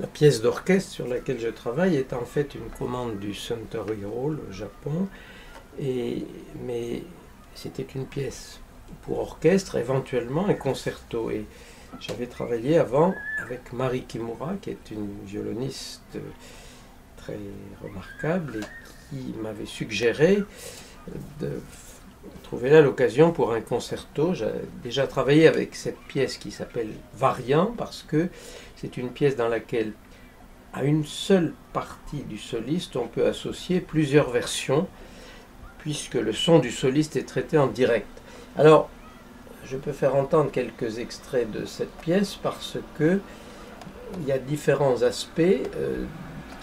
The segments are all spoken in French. La pièce d'orchestre sur laquelle je travaille est en fait une commande du Suntory Hall au Japon, mais c'était une pièce pour orchestre, éventuellement un concerto. Et j'avais travaillé avant avec Mari Kimura, qui est une violoniste très remarquable et qui m'avait suggéré de trouver là l'occasion pour un concerto. J'ai déjà travaillé avec cette pièce qui s'appelle Variant, parce que c'est une pièce dans laquelle, à une seule partie du soliste, on peut associer plusieurs versions, puisque le son du soliste est traité en direct. Alors, je peux faire entendre quelques extraits de cette pièce, parce que il y a différents aspects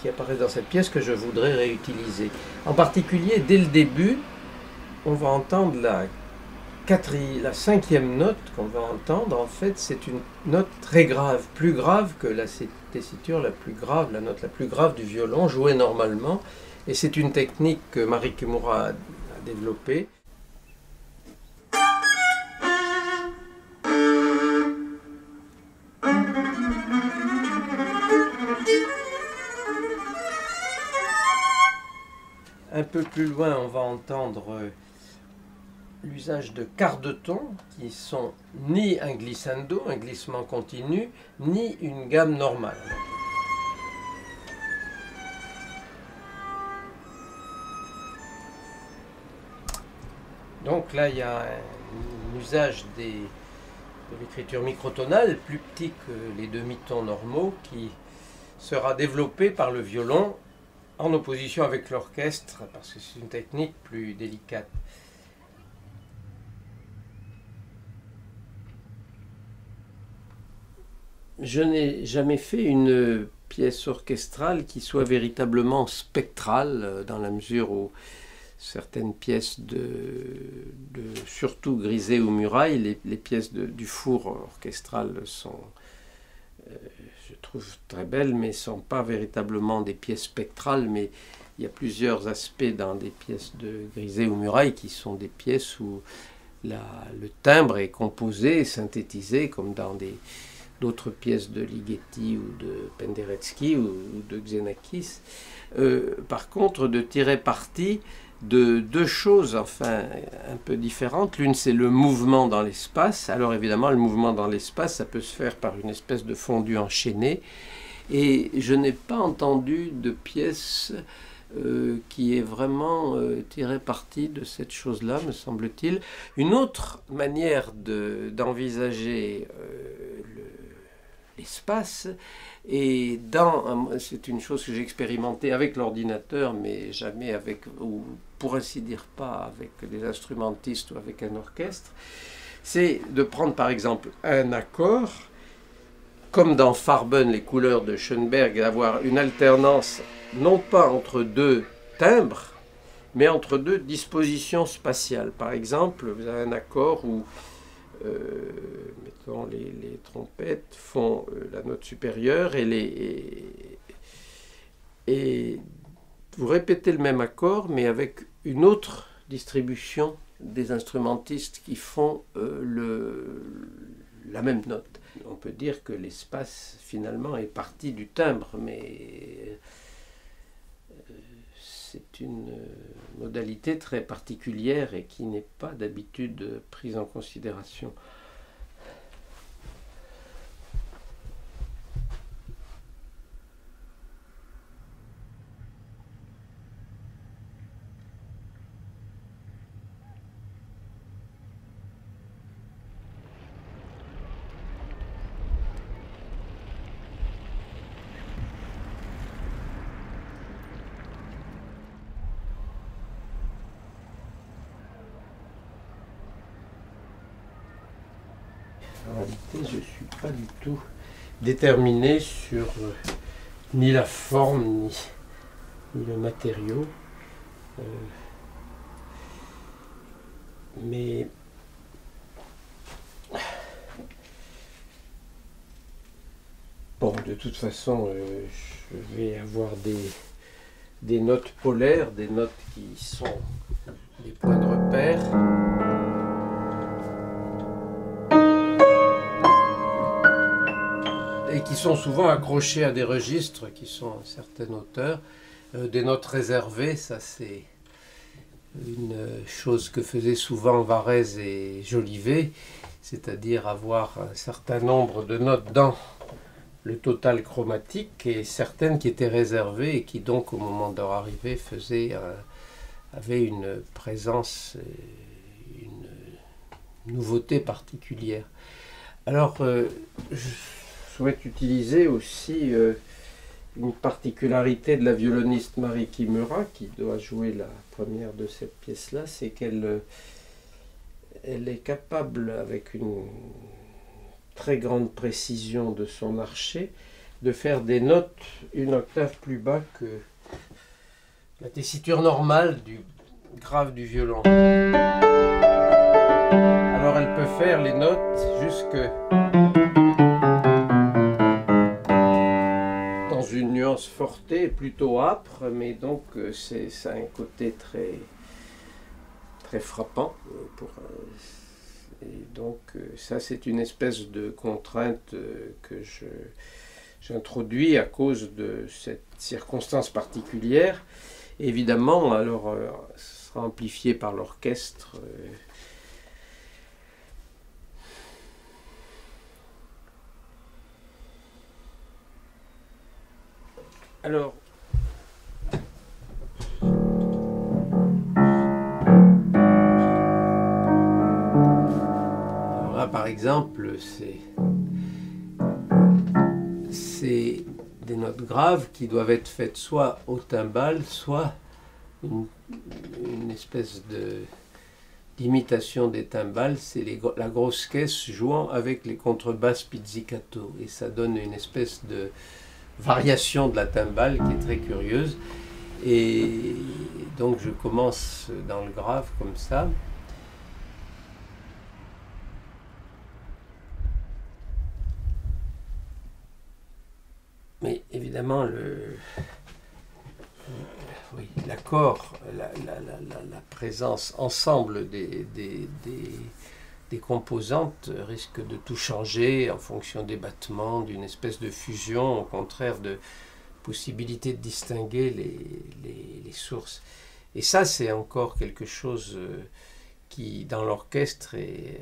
qui apparaissent dans cette pièce que je voudrais réutiliser. En particulier, dès le début, on va entendre la cinquième note qu'on va entendre. En fait, c'est une note très grave, plus grave que la tessiture la plus grave, la note la plus grave du violon, jouée normalement. Et c'est une technique que Mari Kimura a développée. Un peu plus loin, on va entendre l'usage de quarts de ton, qui sont ni un glissando, un glissement continu, ni une gamme normale. Donc là, il y a un usage de l'écriture microtonale, plus petit que les demi-tons normaux, qui sera développé par le violon en opposition avec l'orchestre, parce que c'est une technique plus délicate. Je n'ai jamais fait une pièce orchestrale qui soit véritablement spectrale, dans la mesure où certaines pièces surtout Grisey ou Murail, les pièces du four orchestral sont, je trouve, très belles, mais ne sont pas véritablement des pièces spectrales. Mais il y a plusieurs aspects dans des pièces de Grisey ou Murail qui sont des pièces où le timbre est composé et synthétisé, comme dans d'autres pièces de Ligeti ou de Penderecki ou de Xenakis. Par contre, de tirer parti de deux choses, enfin, un peu différentes. L'une, c'est le mouvement dans l'espace. Alors évidemment, le mouvement dans l'espace, ça peut se faire par une espèce de fondu enchaîné. Et je n'ai pas entendu de pièce qui est vraiment tirée parti de cette chose-là, me semble-t-il. Une autre manière d'envisager l'espace, et c'est une chose que j'ai expérimentée avec l'ordinateur, mais jamais avec, ou pour ainsi dire pas avec des instrumentistes ou avec un orchestre, c'est de prendre par exemple un accord, comme dans Farben, les couleurs de Schoenberg, et d'avoir une alternance non pas entre deux timbres, mais entre deux dispositions spatiales. Par exemple, vous avez un accord où mettons, les trompettes font la note supérieure et vous répétez le même accord, mais avec une autre distribution des instrumentistes qui font la même note. On peut dire que l'espace, finalement, est parti du timbre, mais c'est une modalité très particulière et qui n'est pas d'habitude prise en considération. En réalité, je ne suis pas du tout déterminé sur ni la forme, ni le matériau. Mais bon, de toute façon, je vais avoir des notes polaires, des notes qui sont des points de repère. Qui sont souvent accrochés à des registres qui sont à certaines hauteurs, des notes réservées, ça c'est une chose que faisaient souvent Varèse et Jolivet, c'est-à-dire avoir un certain nombre de notes dans le total chromatique et certaines qui étaient réservées et qui donc au moment de leur arrivée faisaient, avaient une présence, une nouveauté particulière. Alors je souhaite utiliser aussi une particularité de la violoniste Mari Kimura, qui doit jouer la première de cette pièce-là, c'est qu'elle elle est capable, avec une très grande précision de son archet, de faire des notes une octave plus bas que la tessiture normale du grave du violon. Alors elle peut faire les notes jusque... une nuance fortée, plutôt âpre, mais donc ça a un côté très, très frappant. Et donc ça c'est une espèce de contrainte que j'introduis à cause de cette circonstance particulière. Et évidemment, alors ça sera amplifié par l'orchestre. Alors, là par exemple, c'est des notes graves qui doivent être faites soit au timbal, soit une espèce d'imitation des timbales, c'est la grosse caisse jouant avec les contrebasses pizzicato, et ça donne une espèce de variation de la timbale qui est très curieuse. Et donc je commence dans le grave comme ça. Mais évidemment oui, l'accord, la présence ensemble des composantes risquent de tout changer en fonction des battements, d'une espèce de fusion, au contraire de possibilité de distinguer les sources. Et ça, c'est encore quelque chose qui, dans l'orchestre, est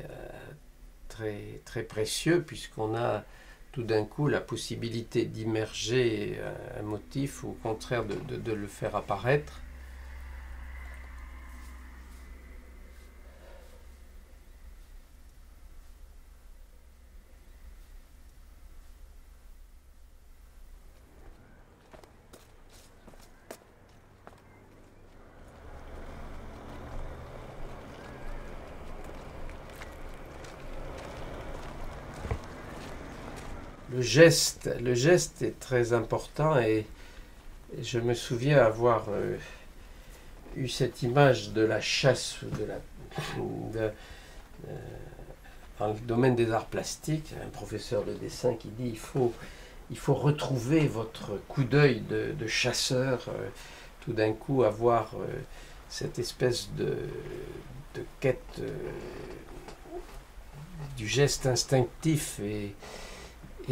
très, très précieux, puisqu'on a tout d'un coup la possibilité d'immerger un motif, ou au contraire de le faire apparaître. Le geste est très important et je me souviens avoir eu cette image de la chasse dans le domaine des arts plastiques, un professeur de dessin qui dit il faut retrouver votre coup d'œil de chasseur, tout d'un coup avoir cette espèce de quête du geste instinctif et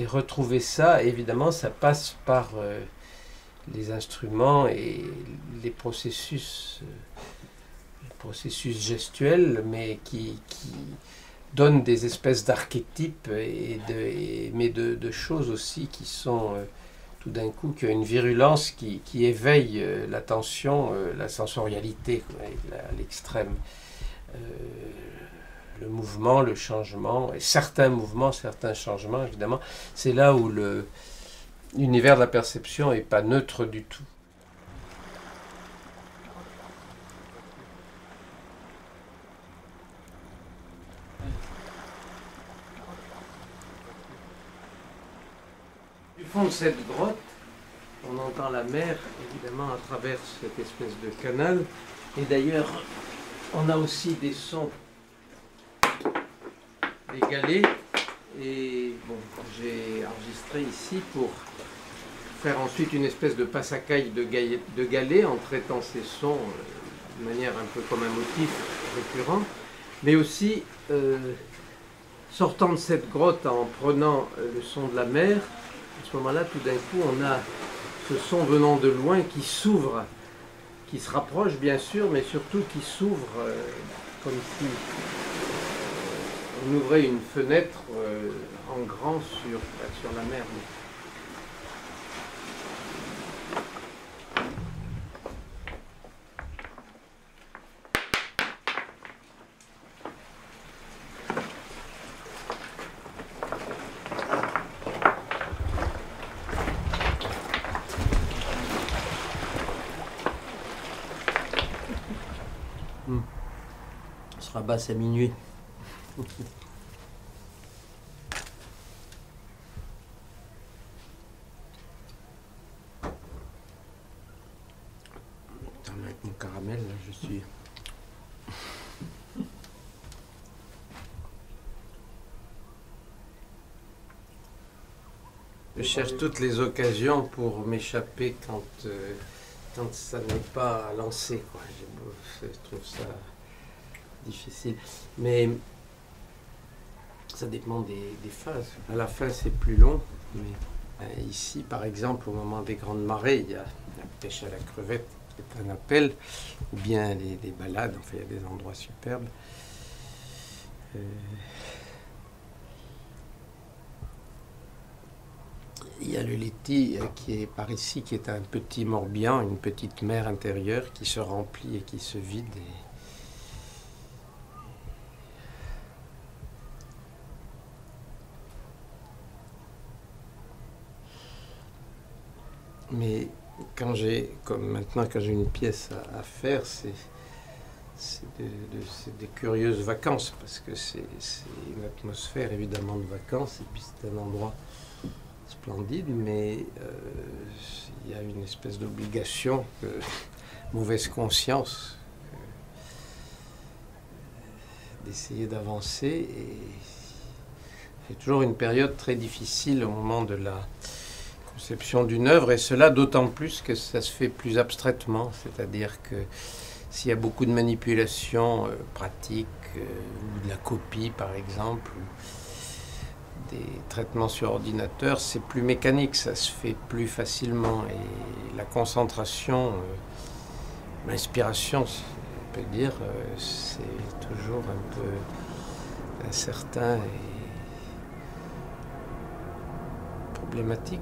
retrouver ça. Évidemment, ça passe par les instruments et les processus gestuels, mais qui donnent des espèces d'archétypes, mais de choses aussi qui sont tout d'un coup, qui ont une virulence qui éveille l'attention, la sensorialité à l'extrême. Le mouvement, le changement, et certains mouvements, certains changements, évidemment, c'est là où l'univers de la perception n'est pas neutre du tout. Du fond de cette grotte, on entend la mer, évidemment, à travers cette espèce de canal, et d'ailleurs, on a aussi des sons, les galets, et bon, j'ai enregistré ici pour faire ensuite une espèce de passacaille de galets en traitant ces sons de manière un peu comme un motif récurrent, mais aussi sortant de cette grotte en prenant le son de la mer. À ce moment-là, tout d'un coup, on a ce son venant de loin qui s'ouvre, qui se rapproche bien sûr, mais surtout qui s'ouvre comme si on ouvrait une fenêtre en grand sur la mer. On se rabasse à minuit. Putain, mais avec mon caramel, là, je suis... Je cherche toutes les occasions pour m'échapper quand ça n'est pas lancé, quoi. Je trouve ça difficile. Mais... ça dépend des phases. À la fin, c'est plus long. Mais ici, par exemple, au moment des grandes marées, il y a la pêche à la crevette, qui est un appel, ou bien des balades. Enfin, il y a des endroits superbes. Il y a le Ligeti qui est par ici, qui est un petit Morbihan, une petite mer intérieure qui se remplit et qui se vide. Mais quand j'ai, comme maintenant, quand j'ai une pièce à faire, c'est des curieuses vacances, parce que c'est une atmosphère évidemment de vacances, et puis c'est un endroit splendide, mais il y a une espèce d'obligation, mauvaise conscience, d'essayer d'avancer. Et c'est toujours une période très difficile au moment de la conception d'une œuvre, et cela d'autant plus que ça se fait plus abstraitement, c'est-à-dire que s'il y a beaucoup de manipulations pratiques, ou de la copie par exemple, ou des traitements sur ordinateur, c'est plus mécanique, ça se fait plus facilement, et la concentration, l'inspiration, on peut dire, c'est toujours un peu incertain et problématique.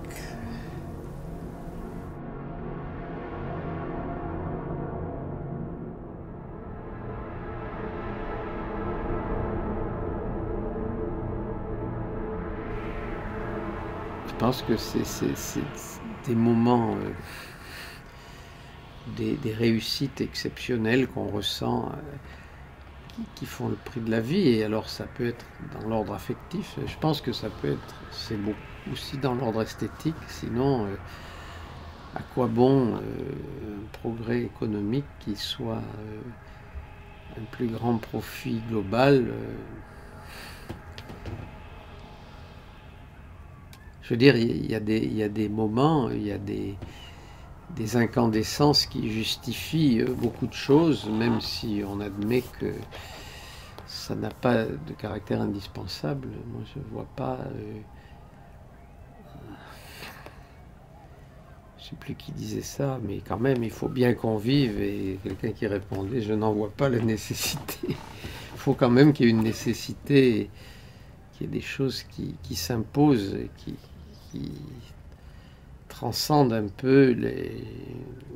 Je pense que c'est des moments, des réussites exceptionnelles qu'on ressent, qui font le prix de la vie. Et alors ça peut être dans l'ordre affectif, je pense que ça peut être, c'est beau, aussi dans l'ordre esthétique, sinon À quoi bon un progrès économique qui soit un plus grand profit global Je veux dire, il y a des moments, il y a des incandescences qui justifient beaucoup de choses, même si on admet que ça n'a pas de caractère indispensable. Moi, je ne vois pas... Je ne sais plus qui disait ça, mais quand même, il faut bien qu'on vive. Et quelqu'un qui répondait, je n'en vois pas la nécessité. Il faut quand même qu'il y ait une nécessité, qu'il y ait des choses qui s'imposent, qui transcendent un peu les...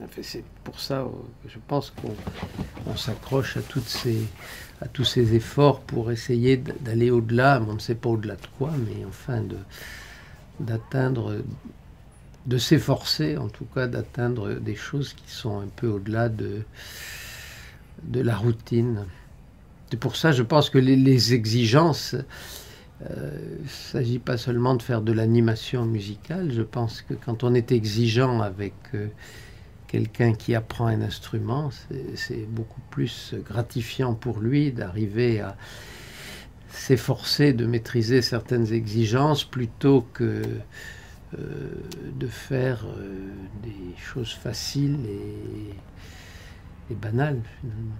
Enfin, c'est pour ça que je pense qu'on s'accroche à tous ces efforts pour essayer d'aller au-delà. On ne sait pas au-delà de quoi, mais enfin d'atteindre... de s'efforcer en tout cas d'atteindre des choses qui sont un peu au-delà de la routine. C'est pour ça, je pense que les exigences, il ne s'agit pas seulement de faire de l'animation musicale. Je pense que quand on est exigeant avec quelqu'un qui apprend un instrument, c'est beaucoup plus gratifiant pour lui d'arriver à s'efforcer de maîtriser certaines exigences plutôt que de faire des choses faciles et banales, finalement.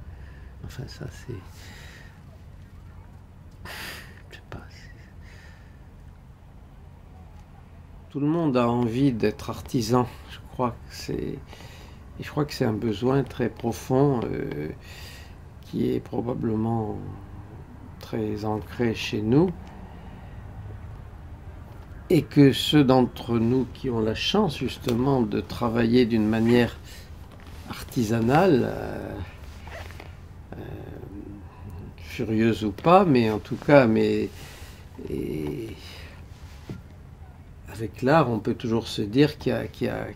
Enfin, ça, c'est... Je sais pas. Tout le monde a envie d'être artisan. Je crois que c'est... Et je crois que c'est un besoin très profond qui est probablement très ancré chez nous. Et que ceux d'entre nous qui ont la chance justement de travailler d'une manière artisanale, furieuse ou pas, mais en tout cas, et avec l'art, on peut toujours se dire qu'il y a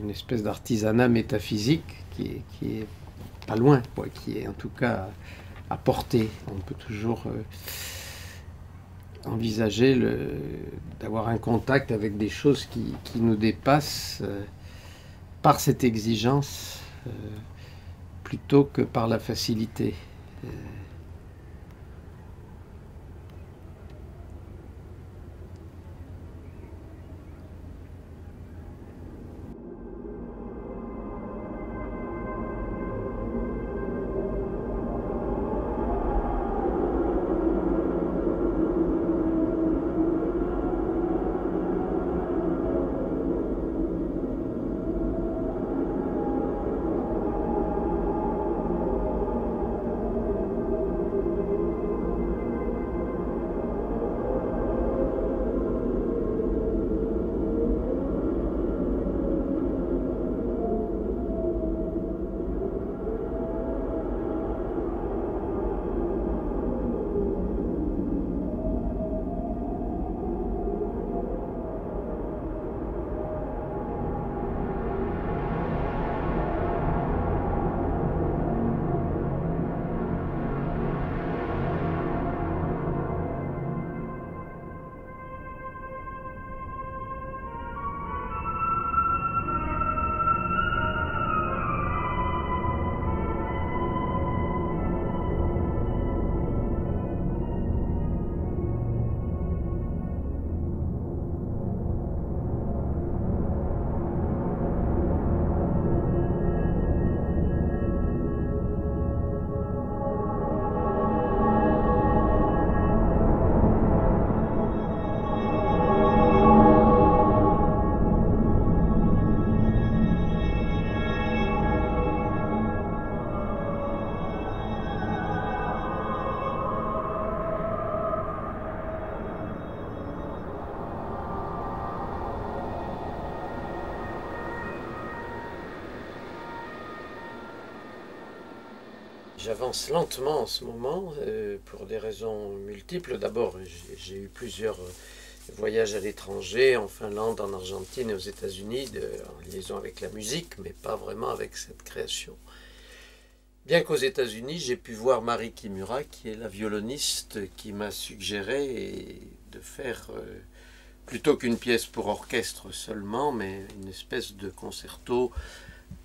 une espèce d'artisanat métaphysique qui est pas loin, quoi, qui est en tout cas à portée. On peut toujours... envisager d'avoir un contact avec des choses qui nous dépassent par cette exigence plutôt que par la facilité. J'avance lentement en ce moment pour des raisons multiples. D'abord, j'ai eu plusieurs voyages à l'étranger, en Finlande, en Argentine et aux États-Unis, en liaison avec la musique, mais pas vraiment avec cette création. Bien qu'aux États-Unis, j'ai pu voir Mari Kimura, qui est la violoniste qui m'a suggéré de faire plutôt qu'une pièce pour orchestre seulement, mais une espèce de concerto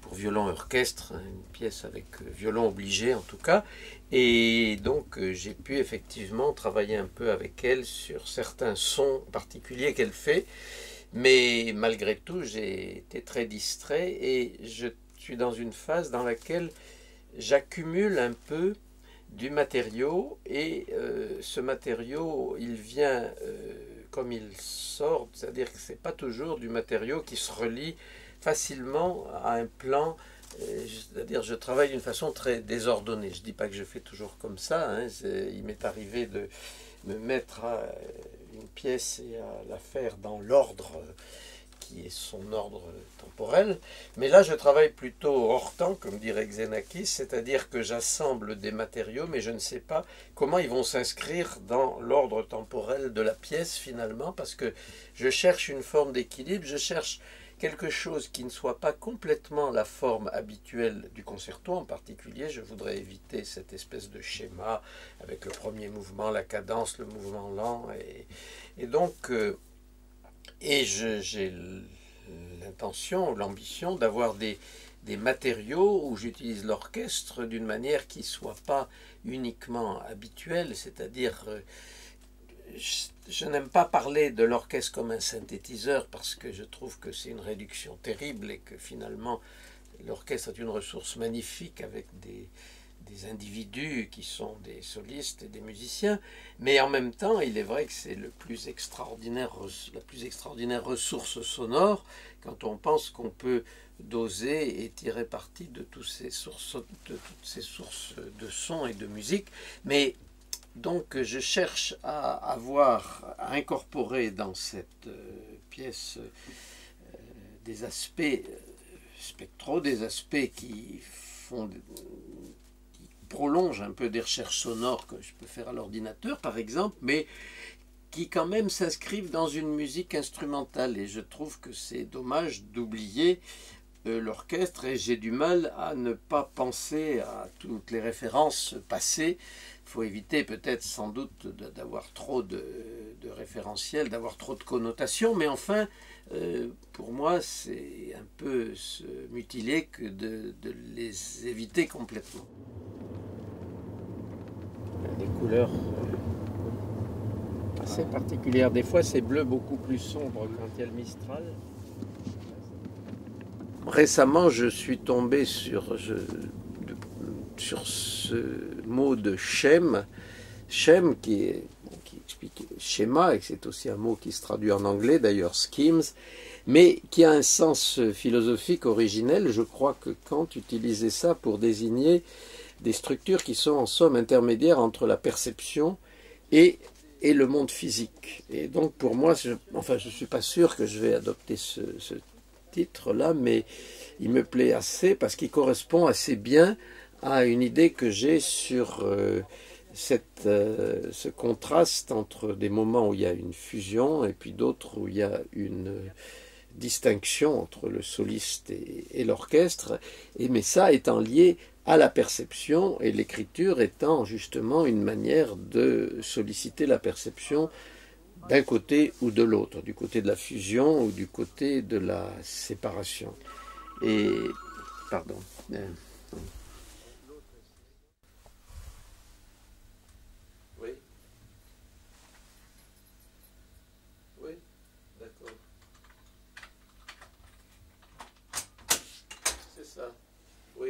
pour violon-orchestre, une pièce avec violon obligé en tout cas. Et donc j'ai pu effectivement travailler un peu avec elle sur certains sons particuliers qu'elle fait, mais malgré tout j'ai été très distrait et je suis dans une phase dans laquelle j'accumule un peu du matériau et ce matériau il vient comme il sort, c'est-à-dire que ce n'est pas toujours du matériau qui se relie facilement à un plan, c'est-à-dire je travaille d'une façon très désordonnée, je ne dis pas que je fais toujours comme ça, hein. Il m'est arrivé de me mettre à une pièce et à la faire dans l'ordre qui est son ordre temporel, mais là je travaille plutôt hors temps, comme dirait Xenakis, c'est-à-dire que j'assemble des matériaux, mais je ne sais pas comment ils vont s'inscrire dans l'ordre temporel de la pièce finalement, parce que je cherche une forme d'équilibre, je cherche quelque chose qui ne soit pas complètement la forme habituelle du concerto en particulier. Je voudrais éviter cette espèce de schéma avec le premier mouvement, la cadence, le mouvement lent, et donc j'ai l'intention, l'ambition d'avoir des matériaux où j'utilise l'orchestre d'une manière qui ne soit pas uniquement habituelle, c'est-à-dire je n'aime pas parler de l'orchestre comme un synthétiseur parce que je trouve que c'est une réduction terrible et que finalement l'orchestre est une ressource magnifique avec des individus qui sont des solistes et des musiciens, mais en même temps il est vrai que c'est la plus extraordinaire ressource sonore quand on pense qu'on peut doser et tirer parti de toutes ces sources de sons et de musique. Mais donc je cherche à incorporer dans cette pièce des aspects spectraux, des aspects qui prolongent un peu des recherches sonores que je peux faire à l'ordinateur par exemple, mais qui quand même s'inscrivent dans une musique instrumentale, et je trouve que c'est dommage d'oublier l'orchestre, et j'ai du mal à ne pas penser à toutes les références passées. Il faut éviter peut-être sans doute d'avoir trop de référentiels, d'avoir trop de connotations, mais enfin, pour moi, c'est un peu se mutiler que de les éviter complètement. Des couleurs assez particulières. Des fois, c'est bleu beaucoup plus sombre quand il y a le Mistral. Récemment, je suis tombé sur ce mot de schème, qui explique schéma, et c'est aussi un mot qui se traduit en anglais, d'ailleurs schemes, mais qui a un sens philosophique originel. Je crois que Kant utilisait ça pour désigner des structures qui sont en somme intermédiaires entre la perception et le monde physique. Et donc pour moi, je ne suis pas sûr que je vais adopter ce titre-là, mais il me plaît assez parce qu'il correspond assez bien à une idée que j'ai sur ce contraste entre des moments où il y a une fusion et puis d'autres où il y a une distinction entre le soliste et l'orchestre, mais ça étant lié à la perception et l'écriture étant justement une manière de solliciter la perception d'un côté ou de l'autre, du côté de la fusion ou du côté de la séparation. Et, pardon...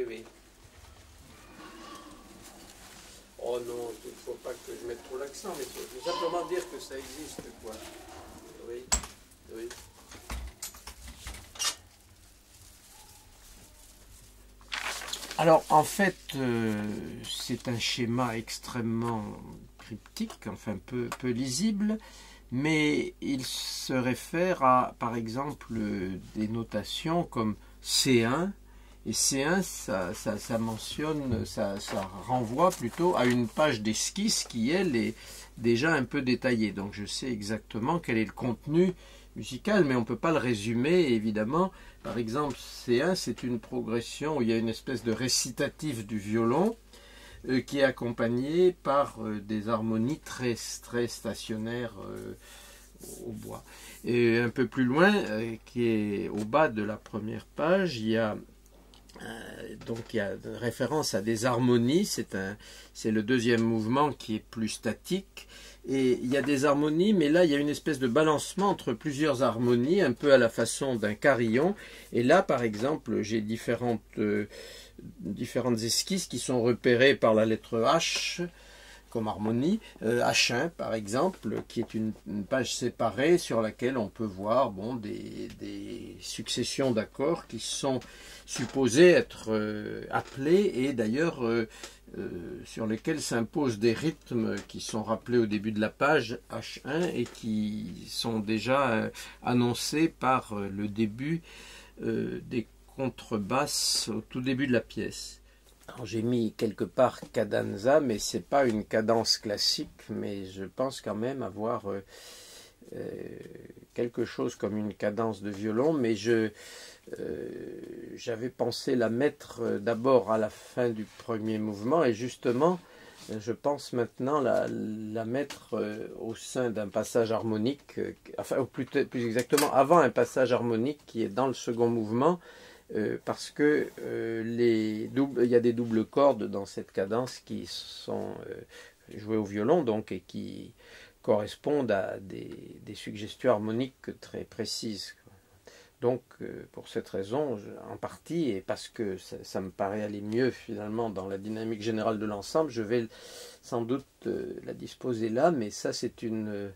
Oui. Oh non, il ne faut pas que je mette trop l'accent, mais je veux simplement dire que ça existe, quoi. Oui. Alors, en fait, c'est un schéma extrêmement cryptique, enfin peu lisible, mais il se réfère à, par exemple, des notations comme C1, et C1, ça mentionne, ça renvoie plutôt à une page d'esquisse qui, elle, est déjà un peu détaillée. Donc je sais exactement quel est le contenu musical, mais on ne peut pas le résumer, évidemment. Par exemple, C1, c'est une progression où il y a une espèce de récitatif du violon qui est accompagné par des harmonies très stationnaires au bois. Et un peu plus loin, qui est au bas de la première page, il y a référence à des harmonies. C'est le deuxième mouvement qui est plus statique. Et il y a des harmonies, mais là, il y a une espèce de balancement entre plusieurs harmonies, un peu à la façon d'un carillon. Et là, par exemple, j'ai différentes esquisses qui sont repérées par la lettre H, comme harmonie, H1 par exemple, qui est une page séparée sur laquelle on peut voir des successions d'accords qui sont supposés être appelés, et d'ailleurs sur lesquels s'imposent des rythmes qui sont rappelés au début de la page H1 et qui sont déjà annoncés par le début des contrebasses au tout début de la pièce. J'ai mis quelque part cadenza, mais ce n'est pas une cadence classique, mais je pense quand même avoir quelque chose comme une cadence de violon, mais j'avais pensé la mettre d'abord à la fin du premier mouvement, et justement, je pense maintenant la mettre au sein d'un passage harmonique, enfin, ou plus exactement, avant un passage harmonique qui est dans le second mouvement, parce que il y a des doubles cordes dans cette cadence qui sont jouées au violon, donc, et qui correspondent à des suggestions harmoniques très précises. Donc pour cette raison, en partie, et parce que ça me paraît aller mieux finalement dans la dynamique générale de l'ensemble, je vais sans doute la disposer là, mais ça c'est une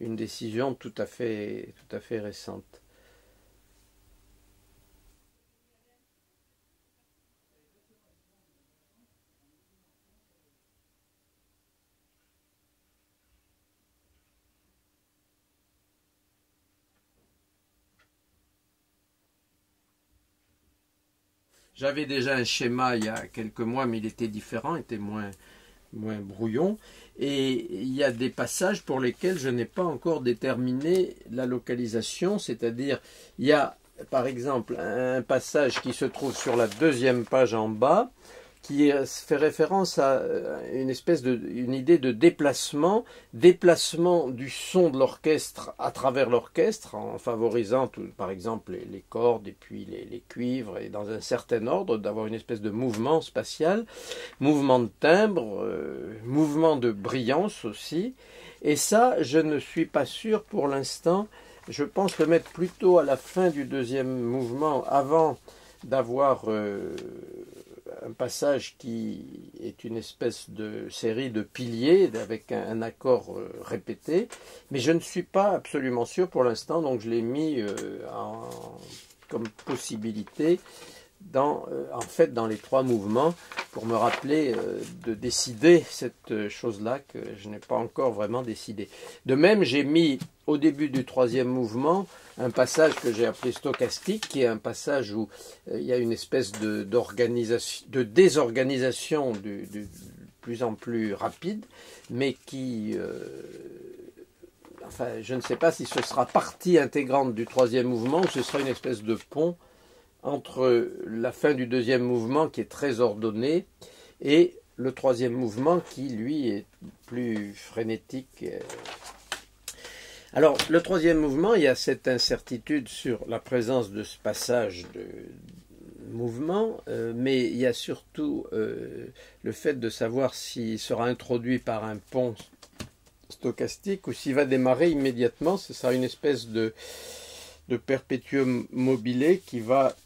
décision tout à fait récente. J'avais déjà un schéma il y a quelques mois, mais il était différent, il était moins brouillon. Et il y a des passages pour lesquels je n'ai pas encore déterminé la localisation, c'est-à-dire il y a par exemple un passage qui se trouve sur la deuxième page en bas, qui fait référence à une idée de déplacement du son de l'orchestre à travers l'orchestre, en favorisant par exemple les cordes et puis les cuivres, et dans un certain ordre, d'avoir une espèce de mouvement spatial, mouvement de timbre, mouvement de brillance aussi. Et ça, je ne suis pas sûr pour l'instant. Je pense le mettre plutôt à la fin du deuxième mouvement, avant d'avoir un passage qui est une espèce de série de piliers avec un accord répété, mais je ne suis pas absolument sûr pour l'instant, donc je l'ai mis comme possibilité dans les trois mouvements, pour me rappeler de décider cette chose-là que je n'ai pas encore vraiment décidé. De même, j'ai mis au début du troisième mouvement un passage que j'ai appelé stochastique, qui est un passage où il y a une espèce de désorganisation de plus en plus rapide, mais qui... enfin, je ne sais pas si ce sera partie intégrante du troisième mouvement, ou ce sera une espèce de pont entre la fin du deuxième mouvement, qui est très ordonné, et le troisième mouvement, qui lui est plus frénétique. Alors, le troisième mouvement, il y a cette incertitude sur la présence de ce passage de mouvement, mais il y a surtout le fait de savoir s'il sera introduit par un pont stochastique ou s'il va démarrer immédiatement. Ce sera une espèce de perpétuum mobile qui va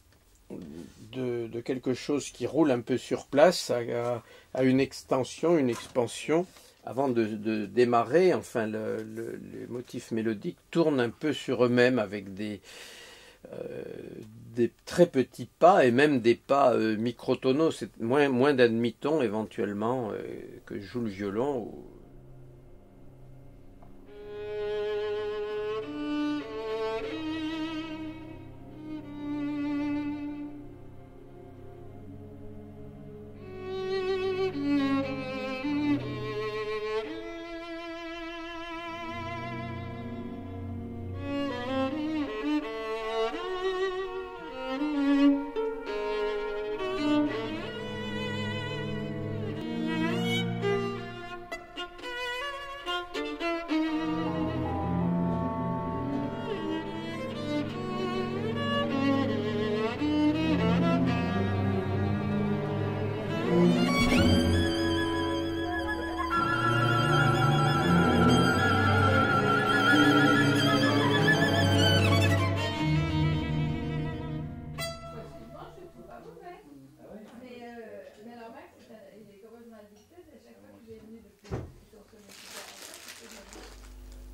de quelque chose qui roule un peu sur place à une expansion, avant de démarrer. Enfin, les motifs mélodiques tournent un peu sur eux-mêmes avec des très petits pas, et même des pas microtonaux, c'est moins d'un demi-ton éventuellement que joue le violon.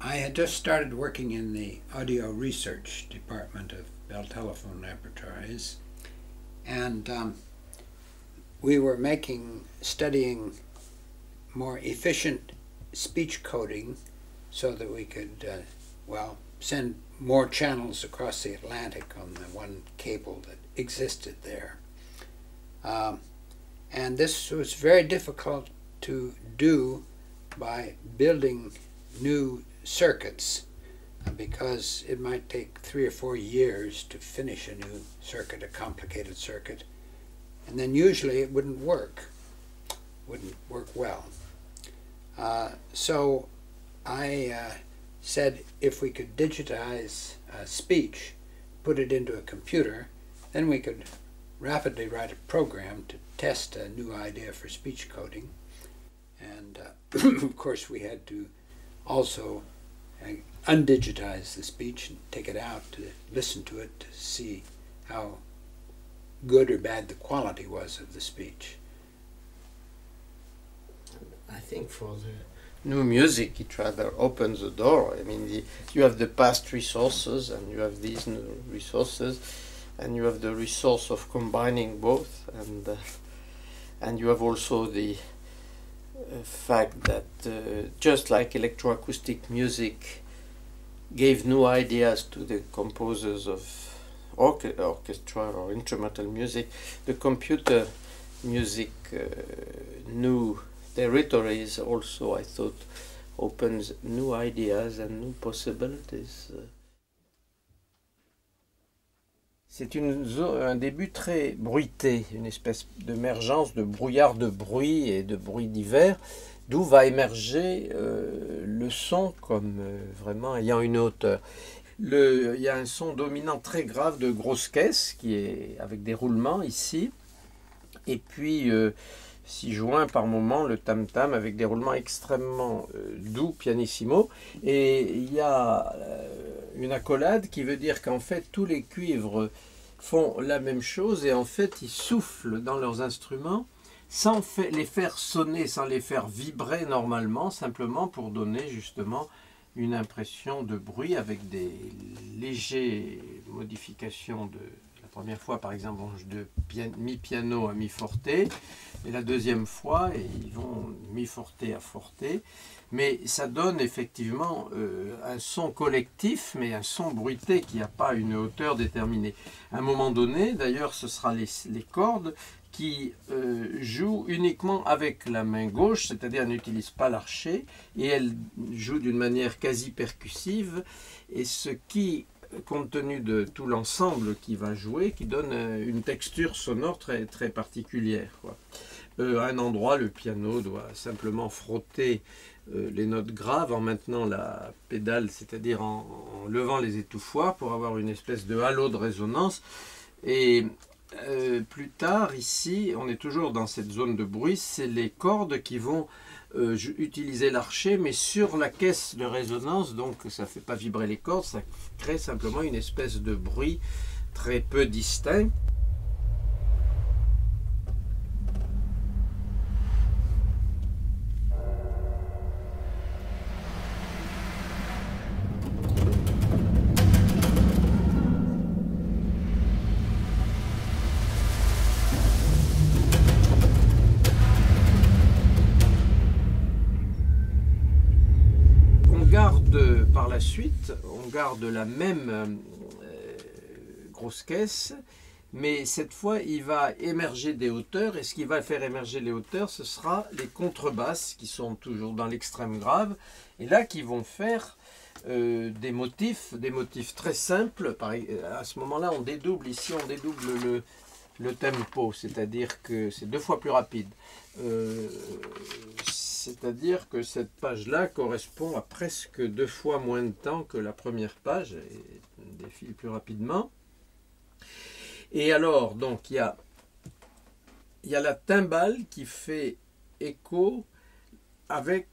I had just started working in the audio research department of Bell Telephone Laboratories, and we were studying more efficient speech coding so that we could, well, send more channels across the Atlantic on the one cable that existed there. And this was very difficult to do by building new circuits, because it might take 3 or 4 years to finish a new circuit, a complicated circuit, and then usually it wouldn't work well. So I said if we could digitize speech, put it into a computer, then we could rapidly write a program to test a new idea for speech coding. And of course we had to also undigitize the speech and take it out to listen to it to see how good or bad the quality was of the speech. I think for the new music it rather opens the door. I mean, you have the past resources and you have these new resources, and you have the resource of combining both, and you have also the fact that just like electroacoustic music gave new ideas to the composers of orchestra or instrumental music, the computer music new territories also, I thought, opens new ideas and new possibilities. C'est un début très bruité, une espèce d'émergence de brouillard de bruit et de bruit divers, d'où va émerger le son comme vraiment ayant une hauteur. Il y a un son dominant très grave de grosse caisse, qui est avec des roulements ici, et puis s'y joint par moment le tam-tam avec des roulements extrêmement doux, pianissimo, et il y a une accolade qui veut dire qu'en fait tous les cuivres font la même chose, et en fait ils soufflent dans leurs instruments sans les faire sonner, sans les faire vibrer normalement, simplement pour donner justement une impression de bruit avec des légères modifications de... La première fois par exemple de mi-piano à mi-forte, et la deuxième fois ils vont mi-forte à forte, mais ça donne effectivement un son collectif, mais un son bruité qui n'a pas une hauteur déterminée. À un moment donné d'ailleurs ce sera les cordes qui jouent uniquement avec la main gauche, c'est-à-dire elles n'utilisent pas l'archet, et elles jouent d'une manière quasi percussive, et ce qui, compte tenu de tout l'ensemble qui va jouer, qui donne une texture sonore très, très particulière, quoi. À un endroit, le piano doit simplement frotter les notes graves en maintenant la pédale, c'est-à-dire en levant les étouffoirs pour avoir une espèce de halo de résonance. Et plus tard, ici, on est toujours dans cette zone de bruit, c'est les cordes qui vont utiliser l'archet, mais sur la caisse de résonance, donc ça ne fait pas vibrer les cordes, ça crée simplement une espèce de bruit très peu distinct. Ensuite, on garde la même grosse caisse, mais cette fois, il va émerger des hauteurs, et ce qui va faire émerger les hauteurs, ce sera les contrebasses, qui sont toujours dans l'extrême grave, et là, qui vont faire des motifs très simples. À ce moment-là, on dédouble, ici, on dédouble le tempo, c'est-à-dire que c'est 2 fois plus rapide. C'est-à-dire que cette page-là correspond à presque 2 fois moins de temps que la première page, et défile plus rapidement. Et alors, donc, il y a il y a la timbale qui fait écho avec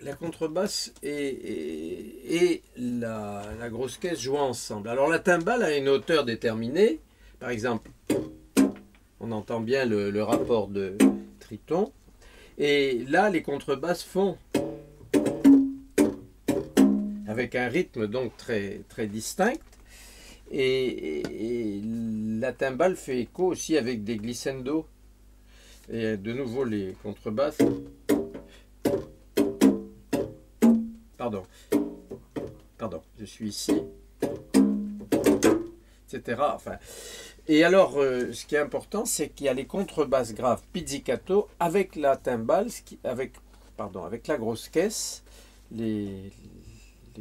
la contrebasse et la grosse caisse jouant ensemble. Alors la timbale a une hauteur déterminée. Par exemple, on entend bien le rapport de triton. Et là, les contrebasses font avec un rythme donc très, très distinct. Et la timbale fait écho aussi avec des glissando. Et de nouveau, les contrebasses... Pardon, je suis ici, etc. Enfin, et alors, ce qui est important, c'est qu'il y a les contrebasses graves pizzicato avec la timbale, avec la grosse caisse. Les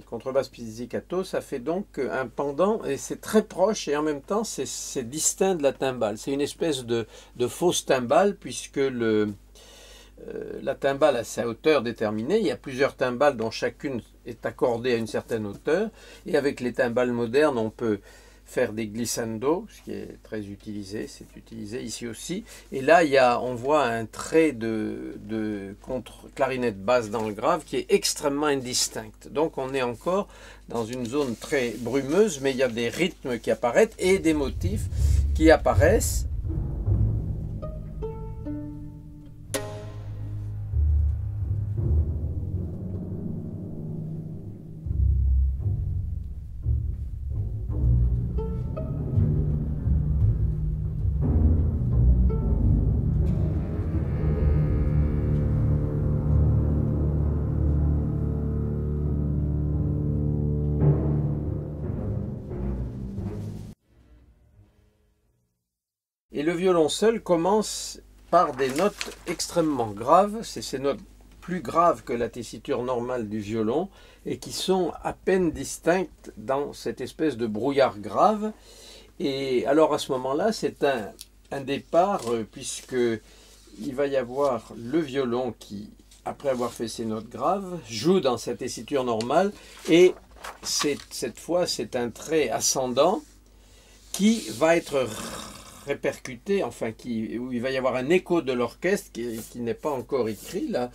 contrebasses pizzicato, ça fait donc un pendant, et c'est très proche, et en même temps, c'est distinct de la timbale. C'est une espèce de fausse timbale, puisque la timbale a sa hauteur déterminée. Il y a plusieurs timbales dont chacune est accordée à une certaine hauteur. Et avec les timbales modernes, on peut faire des glissando, ce qui est très utilisé. C'est utilisé ici aussi. Et là, on voit un trait de contre-clarinette basse dans le grave qui est extrêmement indistinct. Donc on est encore dans une zone très brumeuse, mais il y a des rythmes qui apparaissent et des motifs qui apparaissent. Et le violoncelle commence par des notes extrêmement graves, c'est ces notes plus graves que la tessiture normale du violon et qui sont à peine distinctes dans cette espèce de brouillard grave. Et alors à ce moment-là, c'est un départ puisque il va y avoir le violon qui, après avoir fait ses notes graves, joue dans sa tessiture normale et cette fois c'est un trait ascendant qui va être répercuté, enfin où il va y avoir un écho de l'orchestre qui n'est pas encore écrit là,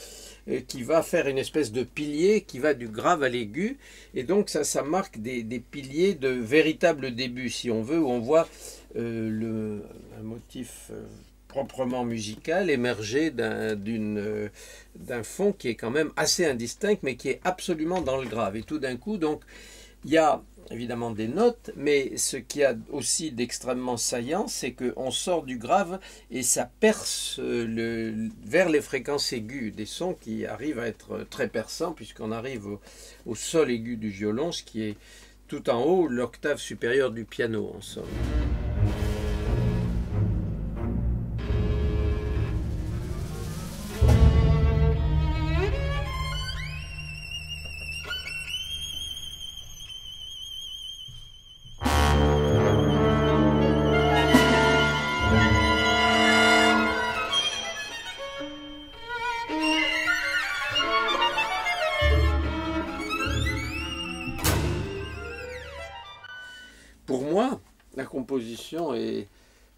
qui va faire une espèce de pilier qui va du grave à l'aigu, et donc ça marque des piliers de véritable début si on veut, où on voit un motif proprement musical émerger d'un fond qui est quand même assez indistinct mais qui est absolument dans le grave. Et tout d'un coup donc il y a évidemment des notes, mais ce qu'il y a aussi d'extrêmement saillant, c'est qu'on sort du grave et ça perce vers les fréquences aiguës, des sons qui arrivent à être très perçants, puisqu'on arrive au sol aigu du violon, ce qui est tout en haut, l'octave supérieure du piano en somme.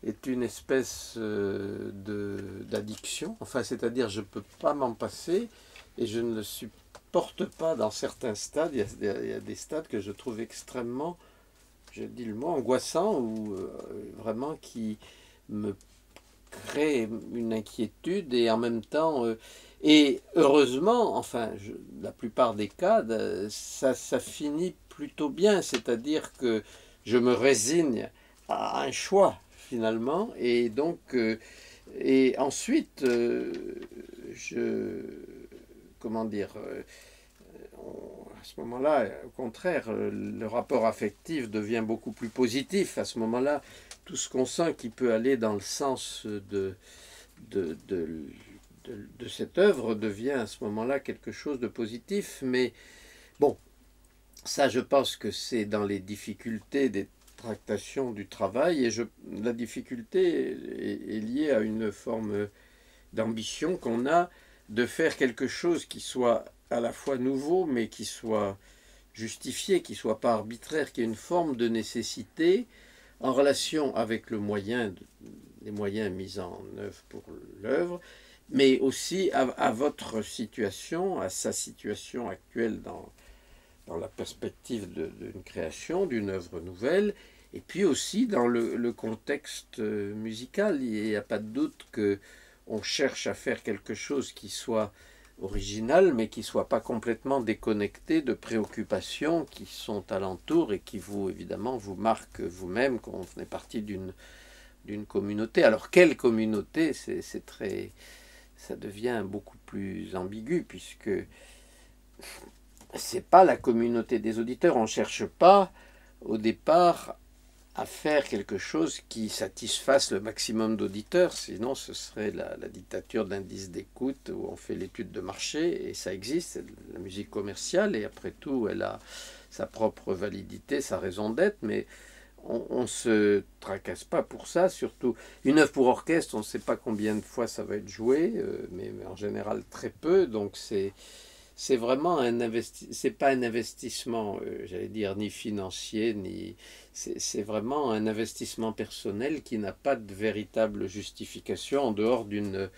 est une espèce d'addiction, enfin c'est-à-dire je ne peux pas m'en passer et je ne le supporte pas dans certains stades. Il y a des stades que je trouve extrêmement, je dis le mot, angoissants ou vraiment qui me créent une inquiétude et en même temps, et heureusement, enfin la plupart des cas, ça finit plutôt bien, c'est-à-dire que je me résigne à un choix finalement, et donc ensuite à ce moment-là, au contraire, le rapport affectif devient beaucoup plus positif. À ce moment-là, tout ce qu'on sent qui peut aller dans le sens de cette œuvre devient à ce moment-là quelque chose de positif. Mais bon, ça je pense que c'est dans les difficultés des tractation du travail, et la difficulté est liée à une forme d'ambition qu'on a de faire quelque chose qui soit à la fois nouveau mais qui soit justifié, qui soit pas arbitraire, qui ait une forme de nécessité en relation avec le moyen les moyens mis en œuvre pour l'œuvre, mais aussi à votre situation, à sa situation actuelle dans la perspective d'une création, d'une œuvre nouvelle, et puis aussi dans le contexte musical. Il n'y a pas de doute qu'on cherche à faire quelque chose qui soit original, mais qui ne soit pas complètement déconnecté de préoccupations qui sont alentour et qui vous, évidemment, vous marquent vous-même quand on est partie d'une communauté. Alors, quelle communauté? Ça devient beaucoup plus ambigu, puisque ce n'est pas la communauté des auditeurs. On ne cherche pas, au départ, à faire quelque chose qui satisfasse le maximum d'auditeurs, sinon ce serait la dictature d'indice d'écoute où on fait l'étude de marché, et ça existe, la musique commerciale, et après tout elle a sa propre validité, sa raison d'être, mais on ne se tracasse pas pour ça, surtout une œuvre pour orchestre, on ne sait pas combien de fois ça va être joué, mais en général très peu, donc c'est vraiment c'est pas un investissement, j'allais dire, ni financier, ni c'est vraiment un investissement personnel qui n'a pas de véritable justification en dehors d'une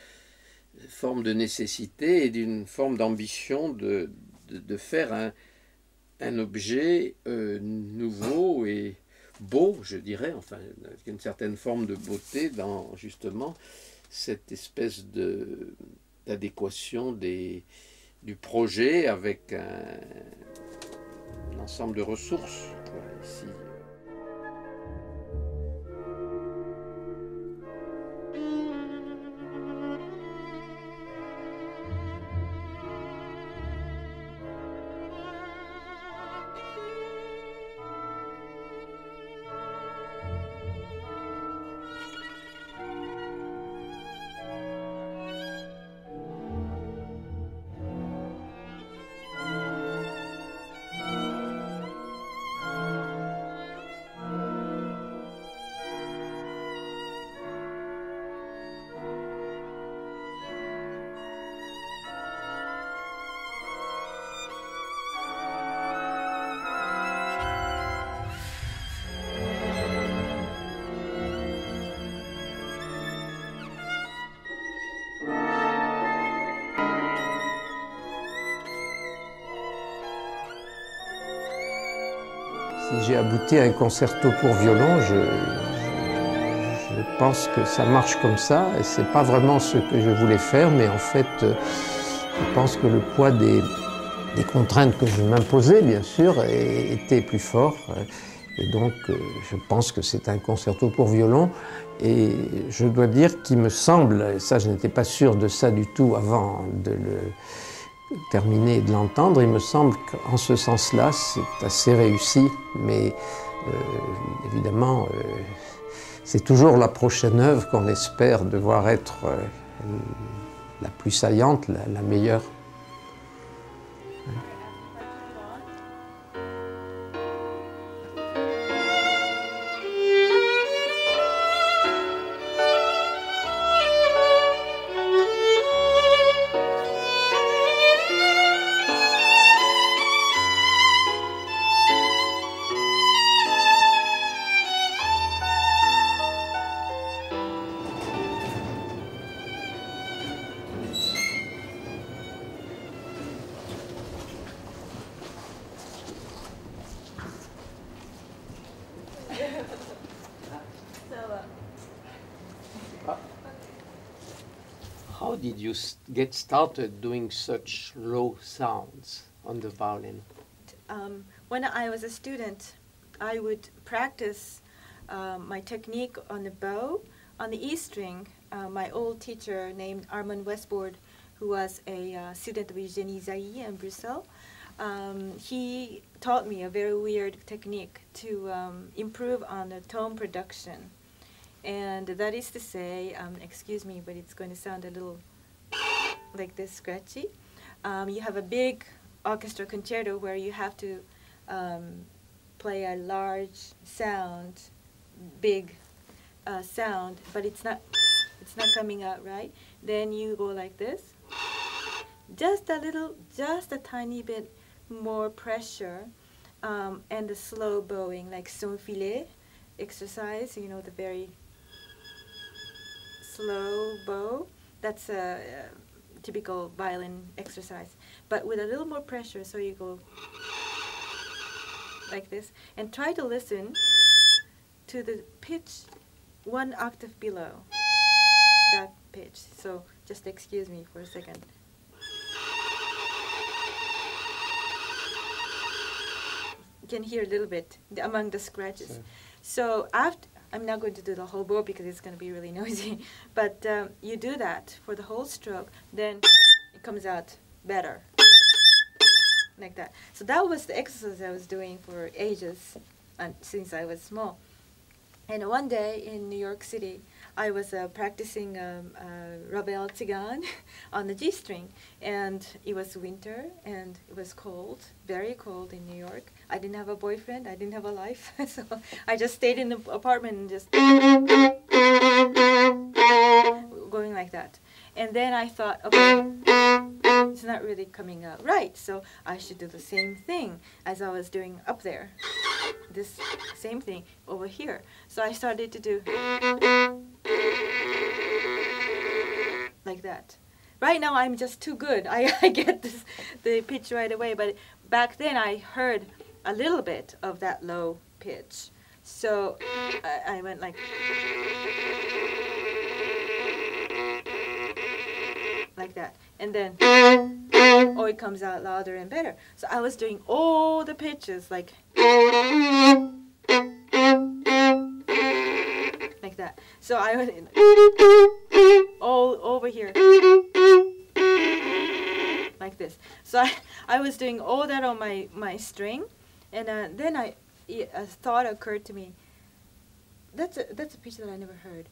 forme de nécessité et d'une forme d'ambition de faire un objet nouveau et beau, je dirais, enfin, avec une certaine forme de beauté dans justement cette espèce d'adéquation du projet avec un ensemble de ressources, quoi, ici. J'ai abouti à un concerto pour violon, je pense que ça marche comme ça, et c'est pas vraiment ce que je voulais faire, mais en fait, je pense que le poids des contraintes que je m'imposais, bien sûr, était plus fort, et donc je pense que c'est un concerto pour violon, et je dois dire qu'il me semble, et ça je n'étais pas sûr de ça du tout avant de le terminer et de l'entendre, il me semble qu'en ce sens-là, c'est assez réussi, mais évidemment, c'est toujours la prochaine œuvre qu'on espère devoir être la plus saillante, la meilleure. Did you get started doing such low sounds on the violin? When I was a student, I would practice my technique on the bow, on the E string. My old teacher named Armand Westbord, who was a student of Eugène Ysaÿe in Brussels, he taught me a very weird technique to improve on the tone production. And that is to say, excuse me, but it's going to sound a little like this, scratchy. You have a big orchestra concerto where you have to play a large sound, big sound, but it's not coming out right. Then you go like this, just a tiny bit more pressure, and the slow bowing, like sans filet exercise. You know, the very slow bow. That's a typical violin exercise, but with a little more pressure, so you go like this, and try to listen to the pitch one octave below that pitch. So just excuse me for a second. You can hear a little bit among the scratches. Sure. So after, I'm not going to do the whole bow because it's going to be really noisy, but you do that for the whole stroke, then it comes out better. Like that. So that was the exercise I was doing for ages, and since I was small. And one day in New York City, I was practicing Ravel Tsigane on the G string, and it was winter and it was cold, very cold in New York. I didn't have a boyfriend, I didn't have a life, so I just stayed in the apartment and just going like that. And then I thought, okay, it's not really coming out right, so I should do the same thing as I was doing up there. This same thing over here. So I started to do like that. Right now I'm just too good. I get this, the pitch right away, but back then I heard a little bit of that low pitch. So I went like that. And then oh, it comes out louder and better. So I was doing all the pitches like that. So I was in all over here like this. So I was doing all that on my string, and then a thought occurred to me. That's a pitch that I never heard,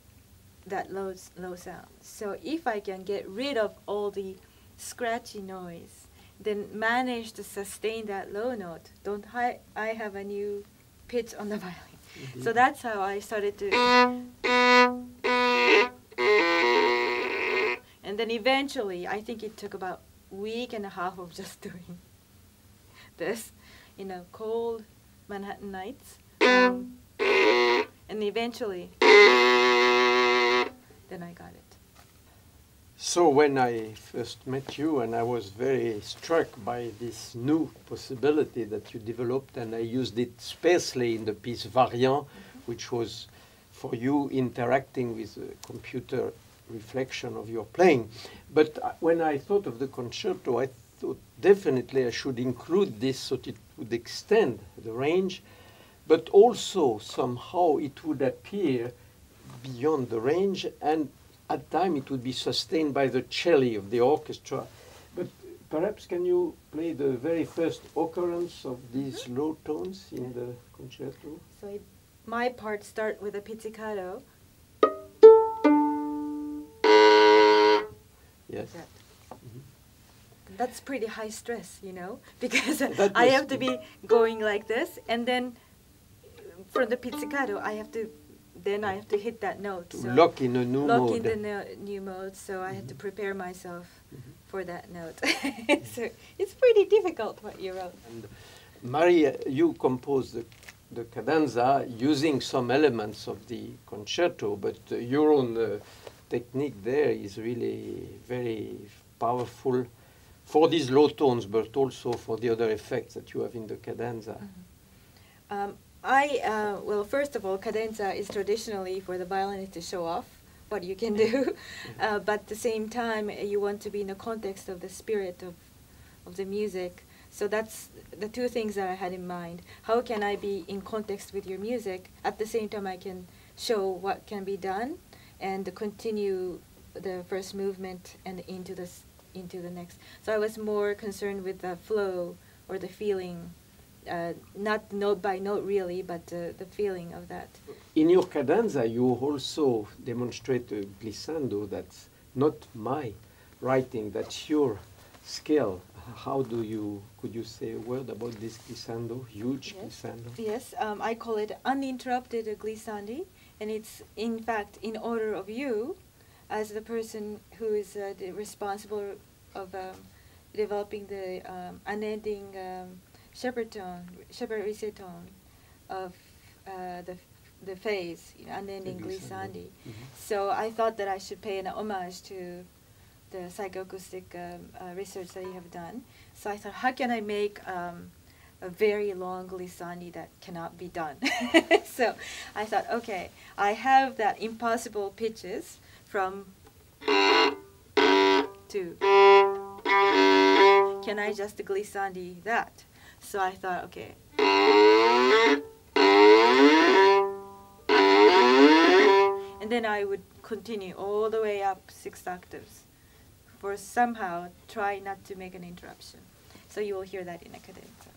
that low sound. So if I can get rid of all the scratchy noise, then manage to sustain that low note, don't I have a new pitch on the violin. Mm-hmm. So that's how I started to, and then eventually I think it took about a week and a half of just doing this, you know, cold Manhattan nights, and eventually then I got it. So when I first met you, and I was very struck by this new possibility that you developed, and I used it sparsely in the piece Variant, which was for you interacting with the computer reflection of your playing. But when I thought of the concerto, I thought definitely I should include this so that it would extend the range, but also somehow it would appear beyond the range, and at time it would be sustained by the cello of the orchestra. But perhaps can you play the very first occurrence of these low tones in the concerto? So my part starts with a pizzicato. Yes. That. Mm-hmm. That's pretty high stress, you know, because I have to be going like this, and then from the pizzicato I have to hit that note. So lock in a new mode. Lock in the new mode, so I had to prepare myself for that note. So it's pretty difficult what you wrote. And Mari, you composed the cadenza using some elements of the concerto, but your own technique there is really very powerful for these low tones, but also for the other effects that you have in the cadenza. Well, first of all, cadenza is traditionally for the violinist to show off what you can do, but at the same time, you want to be in the context of the spirit of the music. So that's the two things that I had in mind. How can I be in context with your music? At the same time, I can show what can be done and continue the first movement and into the next. So I was more concerned with the flow or the feeling. Not note by note really, but the feeling of that. In your cadenza you also demonstrate a glissando that's not my writing, that's your skill. How do you, could you say a word about this glissando, huge glissando? Yes, I call it uninterrupted glissandi, and it's in fact in order of you as the person who is responsible of developing the unending Shepherd tone of the the face, you know, and then in glissandi. So I thought that I should pay an homage to the psychoacoustic research that you have done. So I thought, how can I make a very long glissandi that cannot be done? So I thought, okay, I have that impossible pitches from to. Can I just glissandi that? So I thought, okay. And then I would continue all the way up 6 octaves for somehow try not to make an interruption. So you will hear that in a cadenza.